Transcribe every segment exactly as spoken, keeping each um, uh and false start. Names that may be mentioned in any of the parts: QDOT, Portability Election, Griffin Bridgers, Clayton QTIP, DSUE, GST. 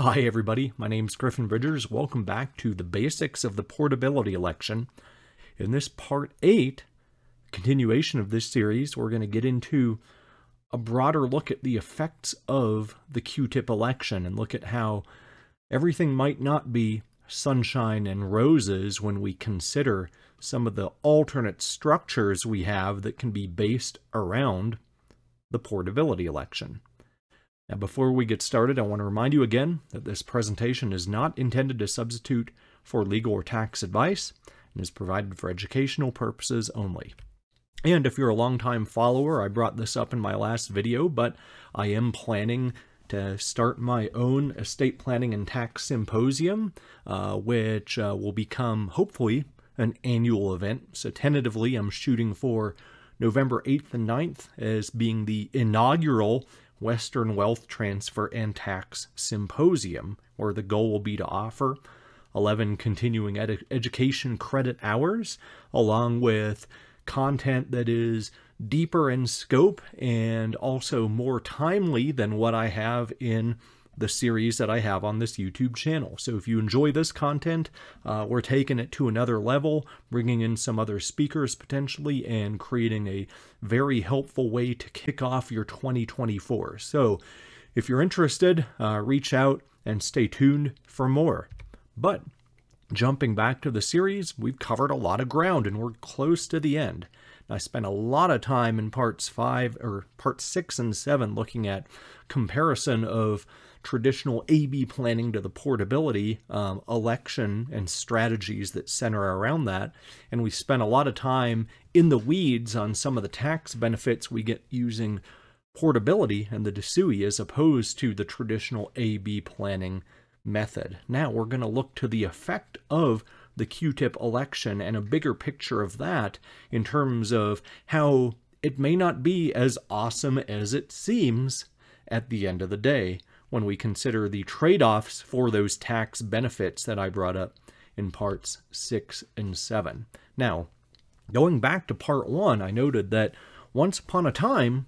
Hi everybody, my name's Griffin Bridgers. Welcome back to the basics of the portability election. In this part eight, continuation of this series, we're going to get into a broader look at the effects of the Q tip election and look at how everything might not be sunshine and roses when we consider some of the alternate structures we have that can be based around the portability election. Now, before we get started, I want to remind you again that this presentation is not intended to substitute for legal or tax advice and is provided for educational purposes only. And if you're a longtime follower, I brought this up in my last video, but I am planning to start my own estate planning and tax symposium, uh, which uh, will become, hopefully, an annual event. So tentatively, I'm shooting for November eighth and ninth as being the inaugural Western Wealth Transfer and Tax Symposium, where the goal will be to offer eleven continuing ed education credit hours, along with content that is deeper in scope and also more timely than what I have in the series that I have on this YouTube channel. So if you enjoy this content, uh, we're taking it to another level, bringing in some other speakers potentially, and creating a very helpful way to kick off your twenty twenty-four. So if you're interested, uh, reach out and stay tuned for more. But jumping back to the series, we've covered a lot of ground and we're close to the end. I spent a lot of time in parts five or parts six and seven looking at comparison of traditional A B planning to the portability um, election and strategies that center around that. And we spent a lot of time in the weeds on some of the tax benefits we get using portability and the D S U E as opposed to the traditional A B planning method. Now we're going to look to the effect of the Q tip election and a bigger picture of that in terms of how it may not be as awesome as it seems at the end of the day when we consider the trade-offs for those tax benefits that I brought up in parts six and seven. Now, going back to part one, I noted that once upon a time,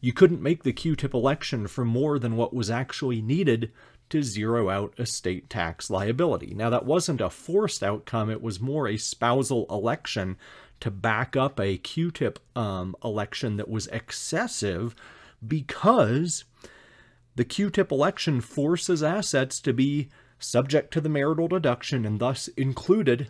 you couldn't make the Q tip election for more than what was actually needed to zero out estate tax liability. Now, that wasn't a forced outcome. It was more a spousal election to back up a Q tip um, election that was excessive because the Q tip election forces assets to be subject to the marital deduction and thus included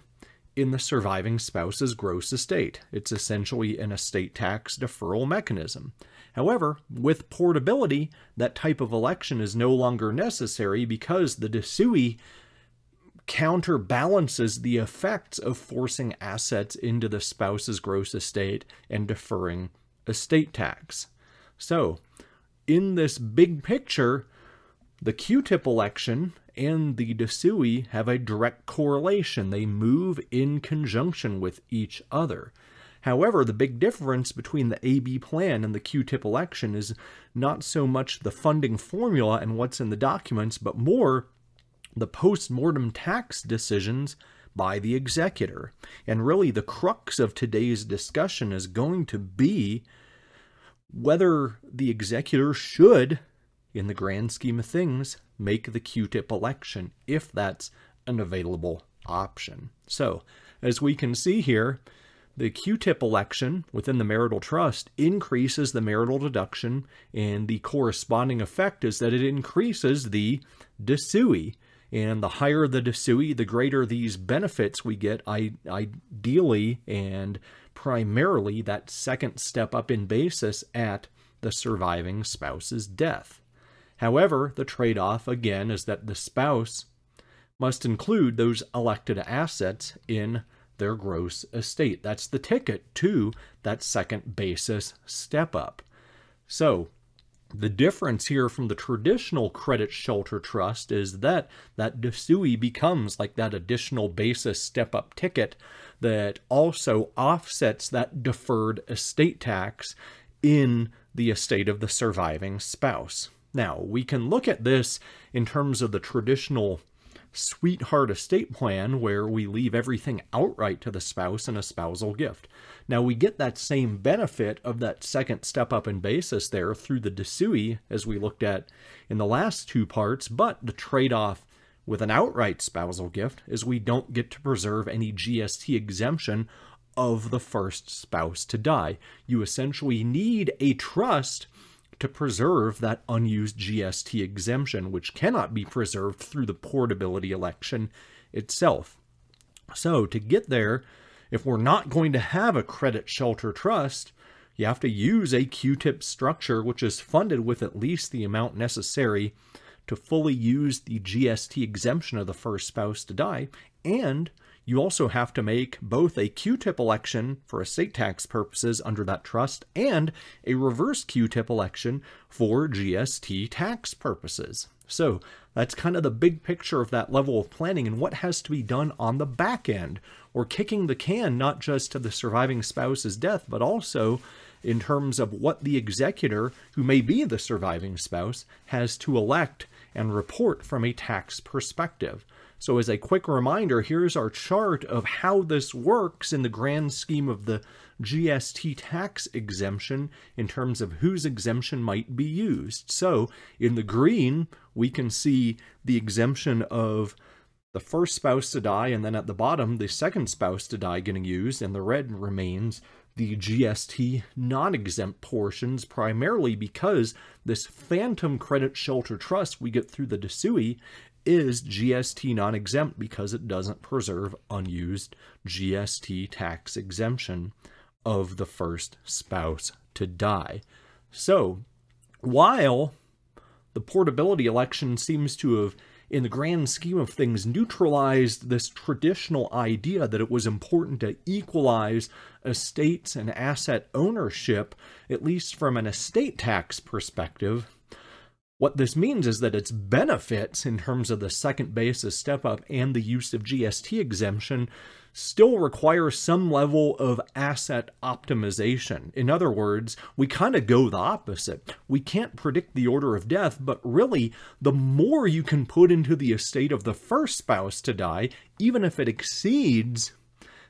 in the surviving spouse's gross estate. It's essentially an estate tax deferral mechanism. However, with portability, that type of election is no longer necessary because the D S U E counterbalances the effects of forcing assets into the spouse's gross estate and deferring estate tax. So, in this big picture, the Q tip election and the D S U E have a direct correlation. They move in conjunction with each other. However, the big difference between the A B plan and the Q tip election is not so much the funding formula and what's in the documents, but more the post-mortem tax decisions by the executor. And really the crux of today's discussion is going to be whether the executor should, in the grand scheme of things, make the Q tip election if that's an available option. So, as we can see here, the Q tip election within the marital trust increases the marital deduction, and the corresponding effect is that it increases the D S U E. And the higher the D S U E, the greater these benefits we get, ideally and primarily that second step up in basis at the surviving spouse's death. However, the trade-off, again, is that the spouse must include those elected assets in their gross estate. That's the ticket to that second basis step-up. So, the difference here from the traditional credit shelter trust is that that D S U E becomes like that additional basis step-up ticket that also offsets that deferred estate tax in the estate of the surviving spouse. Now, we can look at this in terms of the traditional sweetheart estate plan where we leave everything outright to the spouse in a spousal gift. Now we get that same benefit of that second step up in basis there through the D S U E as we looked at in the last two parts, but the trade-off with an outright spousal gift is we don't get to preserve any G S T exemption of the first spouse to die. You essentially need a trust to preserve that unused G S T exemption, which cannot be preserved through the portability election itself. So to get there, if we're not going to have a credit shelter trust, you have to use a Q tip structure, which is funded with at least the amount necessary to fully use the G S T exemption of the first spouse to die. And you also have to make both a Q tip election for estate tax purposes under that trust and a reverse Q tip election for G S T tax purposes. So that's kind of the big picture of that level of planning and what has to be done on the back end, or kicking the can not just to the surviving spouse's death, but also in terms of what the executor, who may be the surviving spouse, has to elect and report from a tax perspective. So as a quick reminder, here's our chart of how this works in the grand scheme of the G S T tax exemption in terms of whose exemption might be used. So in the green, we can see the exemption of the first spouse to die, and then at the bottom, the second spouse to die getting used, and the red remains the G S T non-exempt portions, primarily because this phantom credit shelter trust we get through the D S U E is G S T non-exempt because it doesn't preserve unused G S T tax exemption of the first spouse to die. So while the portability election seems to have, in the grand scheme of things, neutralized this traditional idea that it was important to equalize estates and asset ownership, at least from an estate tax perspective, what this means is that its benefits in terms of the second basis step up and the use of G S T exemption still require some level of asset optimization. In other words, we kind of go the opposite. We can't predict the order of death, but really the more you can put into the estate of the first spouse to die, even if it exceeds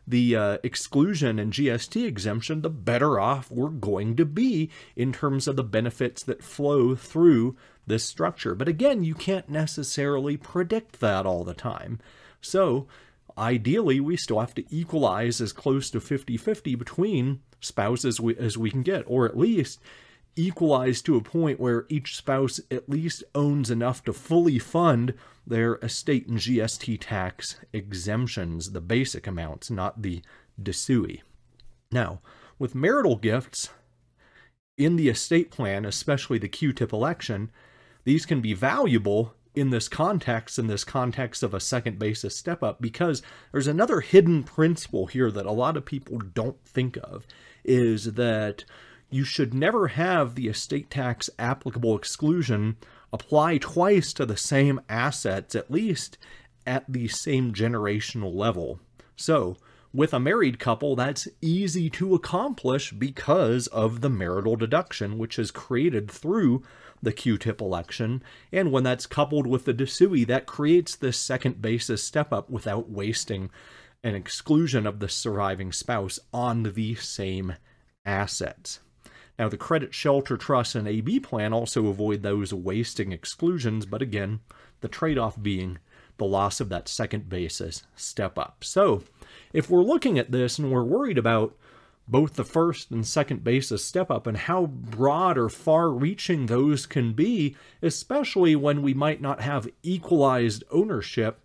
the uh, exclusion and G S T exemption, the better off we're going to be in terms of the benefits that flow through this structure. But again, you can't necessarily predict that all the time. So ideally, we still have to equalize as close to fifty fifty between spouses we, as we can get, or at least equalize to a point where each spouse at least owns enough to fully fund their estate and G S T tax exemptions, the basic amounts, not the D S U E. Now, with marital gifts in the estate plan, especially the Q tip election, these can be valuable in this context, in this context of a second basis step up, because there's another hidden principle here that a lot of people don't think of, is that you should never have the estate tax applicable exclusion apply twice to the same assets, at least at the same generational level. So with a married couple, that's easy to accomplish because of the marital deduction, which is created through the Q tip election. And when that's coupled with the D S U E, that creates this second basis step up without wasting an exclusion of the surviving spouse on the same assets. Now, the credit shelter trust and A B plan also avoid those wasting exclusions, but again, the trade-off being the loss of that second basis step up. So if we're looking at this and we're worried about both the first and second basis step up and how broad or far-reaching those can be, especially when we might not have equalized ownership,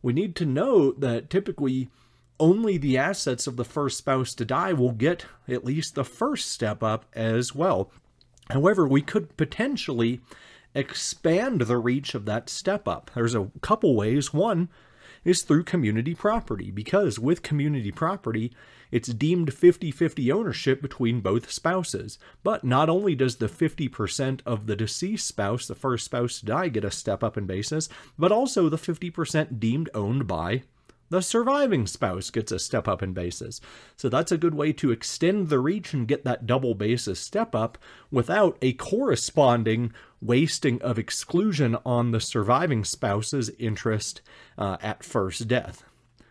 we need to know that typically only the assets of the first spouse to die will get at least the first step up as well. However, we could potentially expand the reach of that step up. There's a couple ways. One is through community property, because with community property, it's deemed fifty fifty ownership between both spouses. But not only does the fifty percent of the deceased spouse, the first spouse to die, get a step up in basis, but also the fifty percent deemed owned by the surviving spouse gets a step up in basis. So that's a good way to extend the reach and get that double basis step up without a corresponding wasting of exclusion on the surviving spouse's interest uh, at first death.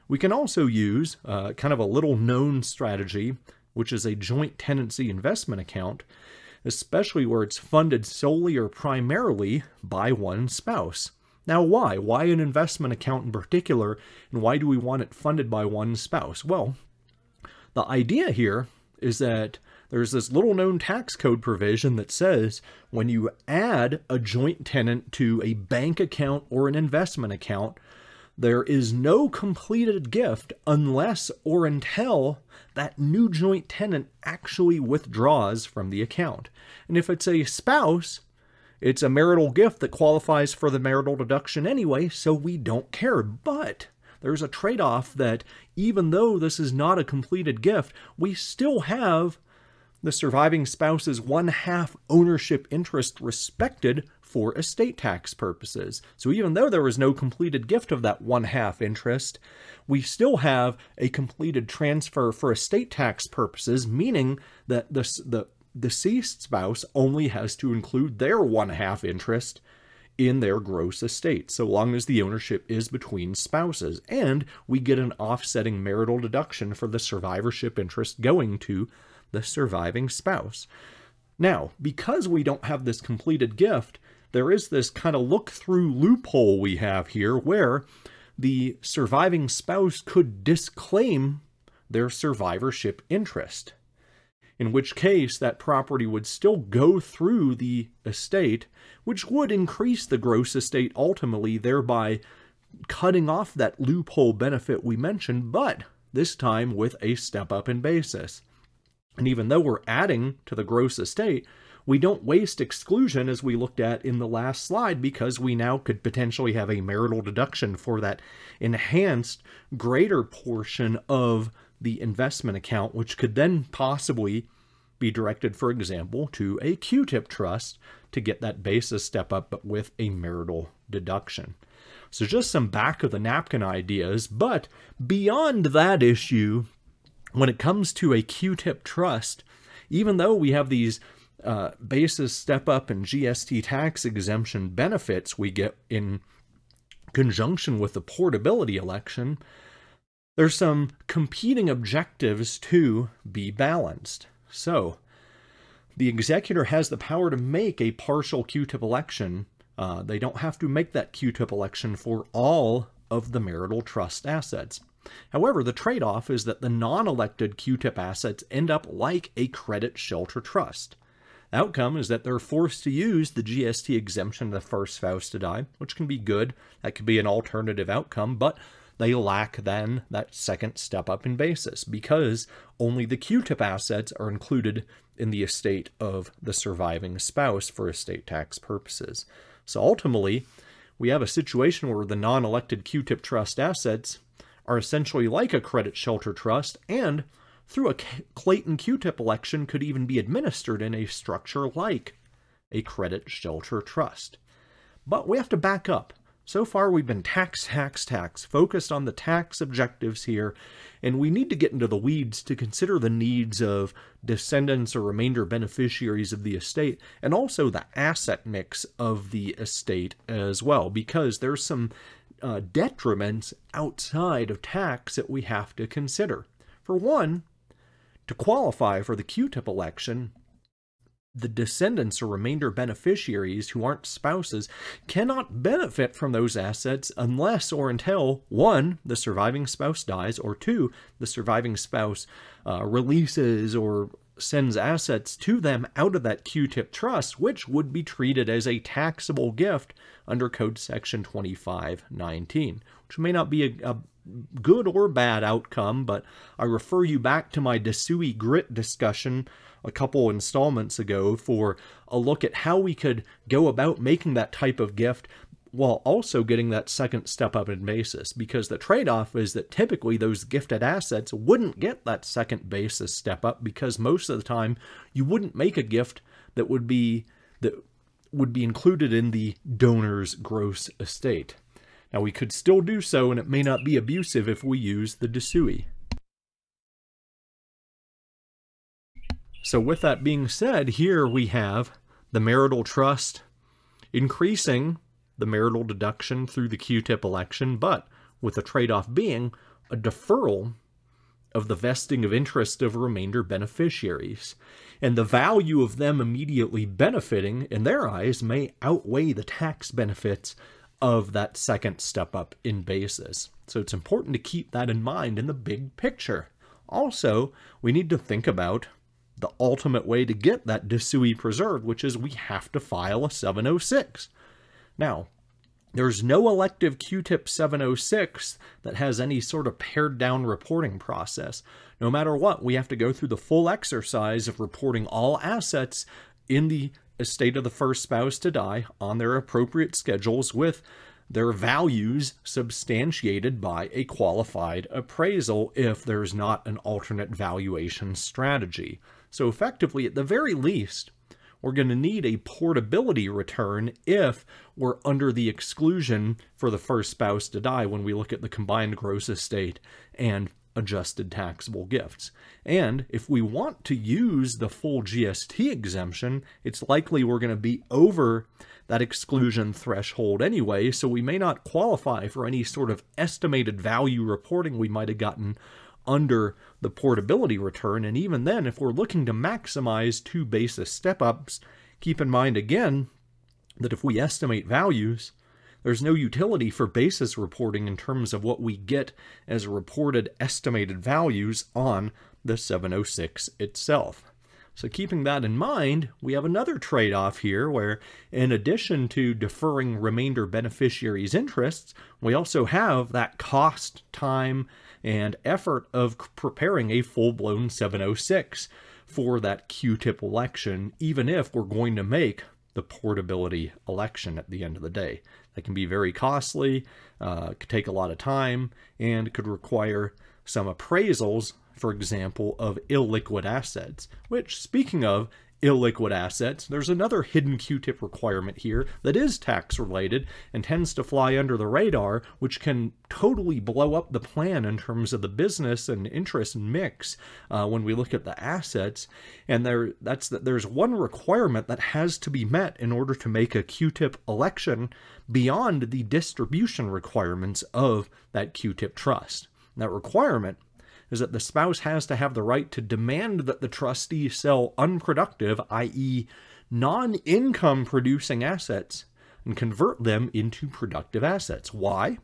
We can also use uh, kind of a little known strategy, which is a joint tenancy investment account, especially where it's funded solely or primarily by one spouse. Now why? Why an investment account in particular, and why do we want it funded by one spouse? Well, the idea here is that there's this little known tax code provision that says when you add a joint tenant to a bank account or an investment account, there is no completed gift unless or until that new joint tenant actually withdraws from the account. And if it's a spouse, it's a marital gift that qualifies for the marital deduction anyway, so we don't care. But there's a trade-off that even though this is not a completed gift, we still have the surviving spouse's one-half ownership interest respected for estate tax purposes. So even though there was no completed gift of that one-half interest, we still have a completed transfer for estate tax purposes, meaning that the, the deceased spouse only has to include their one-half interest in their gross estate, so long as the ownership is between spouses, and we get an offsetting marital deduction for the survivorship interest going to the surviving spouse. Now, because we don't have this completed gift, there is this kind of look-through loophole we have here where the surviving spouse could disclaim their survivorship interest, in which case that property would still go through the estate, which would increase the gross estate ultimately, thereby cutting off that loophole benefit we mentioned, but this time with a step-up in basis. And even though we're adding to the gross estate, we don't waste exclusion as we looked at in the last slide, because we now could potentially have a marital deduction for that enhanced greater portion of the investment account, which could then possibly be directed, for example, to a Q tip trust to get that basis step up, but with a marital deduction. So just some back of the napkin ideas, but beyond that issue, when it comes to a Q tip trust, even though we have these uh, basis step up and G S T tax exemption benefits we get in conjunction with the portability election, there's some competing objectives to be balanced. So the executor has the power to make a partial Q tip election. Uh, they don't have to make that Q tip election for all of the marital trust assets. However, the trade-off is that the non-elected Q tip assets end up like a credit shelter trust. The outcome is that they're forced to use the G S T exemption of the first spouse to die, which can be good. That could be an alternative outcome, but they lack then that second step up in basis because only the Q tip assets are included in the estate of the surviving spouse for estate tax purposes. So ultimately, we have a situation where the non-elected Q tip trust assets are essentially like a credit shelter trust, and through a Clayton Q tip election could even be administered in a structure like a credit shelter trust. But we have to back up. So far we've been tax, tax, tax, focused on the tax objectives here, and we need to get into the weeds to consider the needs of descendants or remainder beneficiaries of the estate, and also the asset mix of the estate as well, because there's some Uh, detriments outside of tax that we have to consider. For one, to qualify for the Q tip election, the descendants or remainder beneficiaries who aren't spouses cannot benefit from those assets unless or until, one, the surviving spouse dies, or two, the surviving spouse uh, releases or sends assets to them out of that Q tip trust, which would be treated as a taxable gift under Code Section twenty-five nineteen, which may not be a, a good or bad outcome, but I refer you back to my D S U E grit discussion a couple installments ago for a look at how we could go about making that type of gift while also getting that second step up in basis, because the trade-off is that typically those gifted assets wouldn't get that second basis step up, because most of the time you wouldn't make a gift that would be that would be included in the donor's gross estate. Now we could still do so, and it may not be abusive if we use the D S U E. So with that being said, here we have the marital trust increasing the marital deduction through the Q tip election, but with the trade-off being a deferral of the vesting of interest of remainder beneficiaries, and the value of them immediately benefiting in their eyes may outweigh the tax benefits of that second step up in basis. So it's important to keep that in mind in the big picture. Also, we need to think about the ultimate way to get that D S U E preserved, which is we have to file a seven oh six. Now, there's no elective Q tip seven oh six that has any sort of pared down reporting process. No matter what, we have to go through the full exercise of reporting all assets in the estate of the first spouse to die on their appropriate schedules with their values substantiated by a qualified appraisal if there's not an alternate valuation strategy. So effectively, at the very least, we're going to need a portability return if we're under the exclusion for the first spouse to die when we look at the combined gross estate and adjusted taxable gifts. And if we want to use the full G S T exemption, it's likely we're going to be over that exclusion threshold anyway, so we may not qualify for any sort of estimated value reporting we might have gotten under the portability return. And even then, if we're looking to maximize two basis step-ups, keep in mind again that if we estimate values, there's no utility for basis reporting in terms of what we get as reported estimated values on the seven oh six itself. So keeping that in mind, we have another trade-off here where, in addition to deferring remainder beneficiaries' interests, we also have that cost, time, and effort of preparing a full-blown seven oh six for that Q tip election, even if we're going to make the portability election at the end of the day. That can be very costly, uh, could take a lot of time, and could require some appraisals, for example, of illiquid assets. Which, speaking of illiquid assets, there's another hidden Q tip requirement here that is tax-related and tends to fly under the radar, which can totally blow up the plan in terms of the business and interest mix uh, when we look at the assets. And there, that's that. There's one requirement that has to be met in order to make a Q tip election beyond the distribution requirements of that Q tip trust. And that requirement is that the spouse has to have the right to demand that the trustee sell unproductive, that is non-income producing assets, and convert them into productive assets. Why?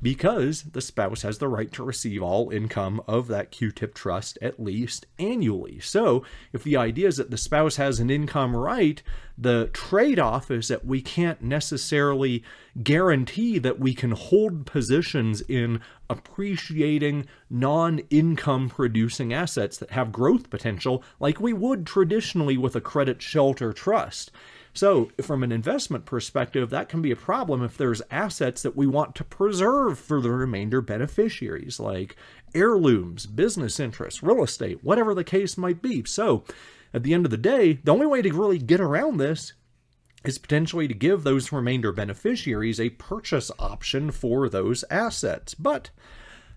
Because the spouse has the right to receive all income of that Q tip trust at least annually. So if the idea is that the spouse has an income right, the trade-off is that we can't necessarily guarantee that we can hold positions in appreciating non-income producing assets that have growth potential like we would traditionally with a credit shelter trust. So from an investment perspective, that can be a problem if there's assets that we want to preserve for the remainder beneficiaries, like heirlooms, business interests, real estate, whatever the case might be. So at the end of the day, the only way to really get around this is potentially to give those remainder beneficiaries a purchase option for those assets. But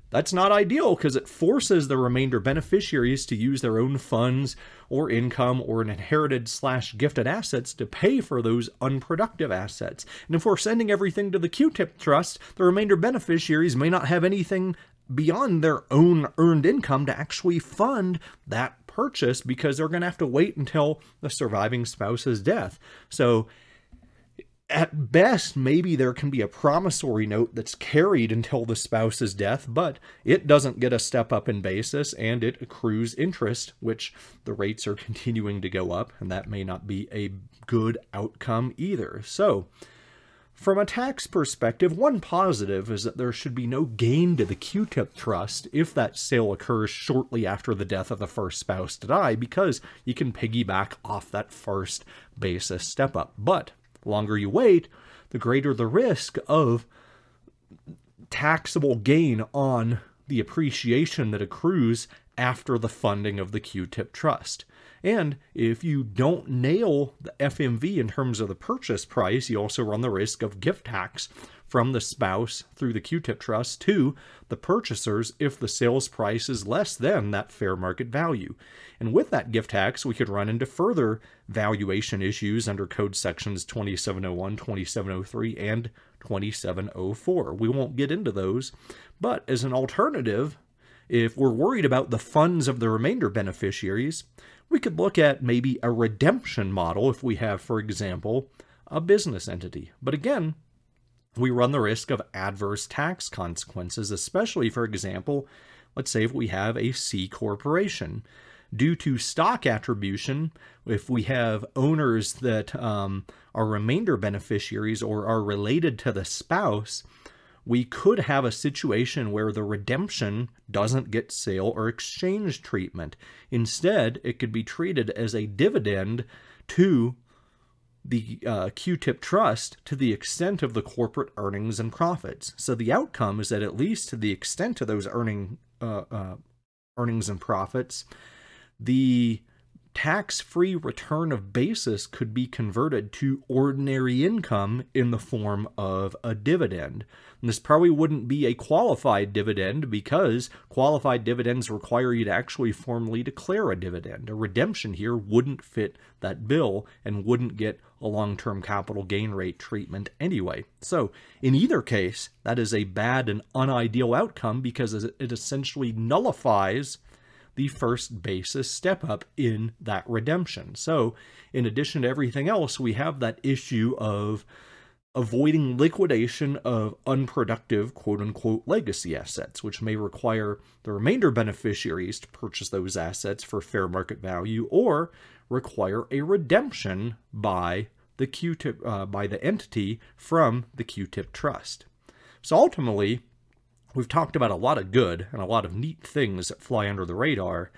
that's not ideal because it forces the remainder beneficiaries to use their own funds or income or an inherited slash gifted assets to pay for those unproductive assets. And if we're sending everything to the Q tip trust, the remainder beneficiaries may not have anything beyond their own earned income to actually fund that purchase because they're going to have to wait until the surviving spouse's death. So at best, maybe there can be a promissory note that's carried until the spouse's death, but it doesn't get a step up in basis and it accrues interest, which the rates are continuing to go up, and that may not be a good outcome either. So from a tax perspective, one positive is that there should be no gain to the Q tip trust if that sale occurs shortly after the death of the first spouse to die, because you can piggyback off that first basis step up. But the longer you wait, the greater the risk of taxable gain on the appreciation that accrues after the funding of the Q tip trust. And if you don't nail the F M V in terms of the purchase price, you also run the risk of gift tax from the spouse through the Q-tip trust to the purchasers if the sales price is less than that fair market value. And with that gift tax, we could run into further valuation issues under code sections twenty-seven oh one, twenty-seven oh three, and twenty-seven oh four. We won't get into those, but as an alternative, if we're worried about the funds of the remainder beneficiaries, we could look at maybe a redemption model if we have, for example, a business entity. But again, we run the risk of adverse tax consequences, especially, for example, let's say if we have a C corporation. Due to stock attribution, if we have owners that um, are remainder beneficiaries or are related to the spouse, we could have a situation where the redemption doesn't get sale or exchange treatment. Instead, it could be treated as a dividend to the uh, Q-tip trust to the extent of the corporate earnings and profits. So the outcome is that at least to the extent of those earning, uh, uh, earnings and profits, the tax-free return of basis could be converted to ordinary income in the form of a dividend. And this probably wouldn't be a qualified dividend because qualified dividends require you to actually formally declare a dividend. A redemption here wouldn't fit that bill and wouldn't get a long-term capital gain rate treatment anyway. So in either case, that is a bad and unideal outcome because it essentially nullifies the first basis step up in that redemption. So in addition to everything else, we have that issue of avoiding liquidation of unproductive quote-unquote legacy assets, which may require the remainder beneficiaries to purchase those assets for fair market value or require a redemption by the Q-tip, uh, by the entity from the Q-tip trust. So ultimately, we've talked about a lot of good and a lot of neat things that fly under the radar,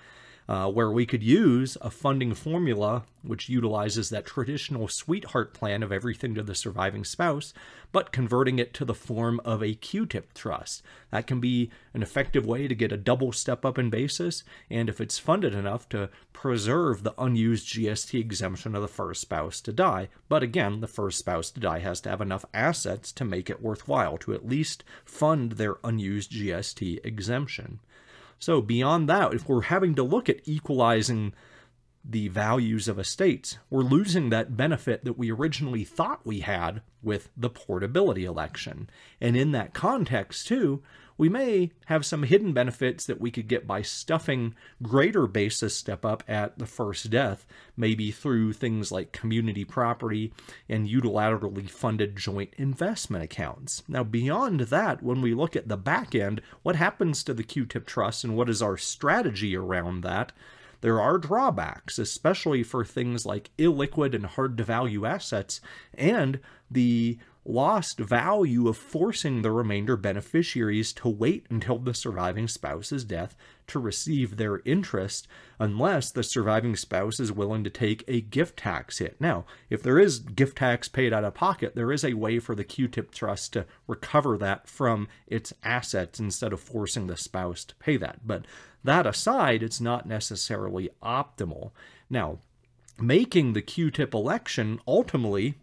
uh, where we could use a funding formula which utilizes that traditional sweetheart plan of everything to the surviving spouse, but converting it to the form of a Q-tip trust. That can be an effective way to get a double step up in basis, and if it's funded enough, to preserve the unused G S T exemption of the first spouse to die. But again, the first spouse to die has to have enough assets to make it worthwhile to at least fund their unused G S T exemption. So beyond that, if we're having to look at equalizing the values of estates, we're losing that benefit that we originally thought we had with the portability election. And in that context, too, we may have some hidden benefits that we could get by stuffing greater basis step up at the first death, maybe through things like community property and unilaterally funded joint investment accounts. Now, beyond that, when we look at the back end, what happens to the Q-tip trust and what is our strategy around that? There are drawbacks, especially for things like illiquid and hard-to-value assets and the lost value of forcing the remainder beneficiaries to wait until the surviving spouse's death to receive their interest unless the surviving spouse is willing to take a gift tax hit. Now, if there is gift tax paid out of pocket, there is a way for the Q-tip trust to recover that from its assets instead of forcing the spouse to pay that. But that aside, it's not necessarily optimal. Now, making the Q-tip election ultimately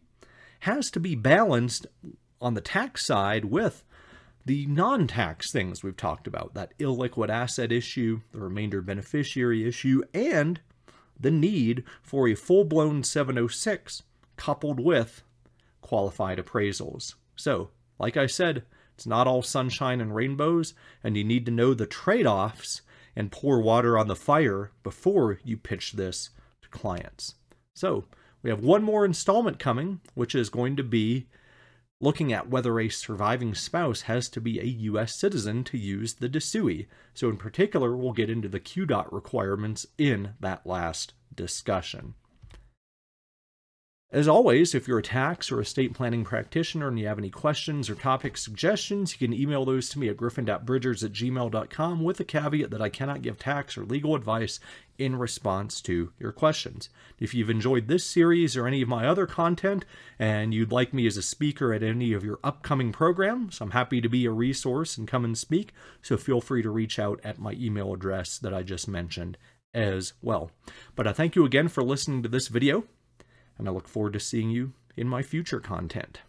has to be balanced on the tax side with the non-tax things we've talked about, that illiquid asset issue, the remainder beneficiary issue, and the need for a full-blown seven oh six coupled with qualified appraisals. So, like I said, it's not all sunshine and rainbows, and you need to know the trade-offs and pour water on the fire before you pitch this to clients. So, we have one more installment coming, which is going to be looking at whether a surviving spouse has to be a U S citizen to use the D S U E. So in particular, we'll get into the Q DOT requirements in that last discussion. As always, if you're a tax or estate planning practitioner and you have any questions or topic suggestions, you can email those to me at griffin dot bridgers at gmail dot com with the caveat that I cannot give tax or legal advice in response to your questions. If you've enjoyed this series or any of my other content and you'd like me as a speaker at any of your upcoming programs, I'm happy to be a resource and come and speak, so feel free to reach out at my email address that I just mentioned as well. But I thank you again for listening to this video, and I look forward to seeing you in my future content.